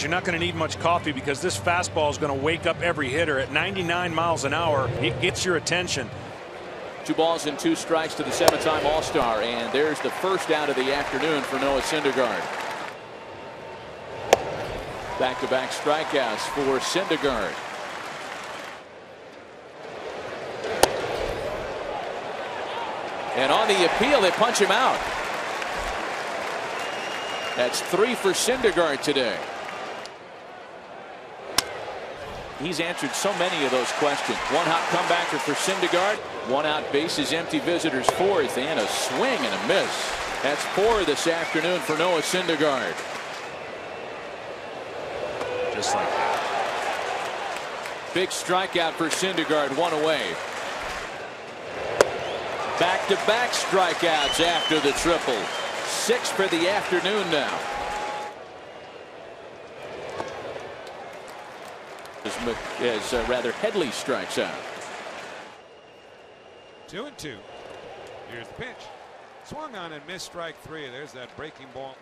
You're not going to need much coffee because this fastball is going to wake up every hitter at 99 miles an hour. It gets your attention. 2 balls and 2 strikes to the 7-time All-Star, and there's the first out of the afternoon for Noah Syndergaard. Back-to-back strikeouts for Syndergaard. And on the appeal, they punch him out. That's 3 for Syndergaard today. He's answered so many of those questions. One hot comebacker for Syndergaard. 1 out, bases empty, visitors 4th, and a swing and a miss. That's 4 this afternoon for Noah Syndergaard. Just like that. Big strikeout for Syndergaard, 1 away. Back-to-back strikeouts after the triple. 6 for the afternoon now. As Headley strikes out. 2-2. Here's the pitch. Swung on and missed strike 3. There's that breaking ball.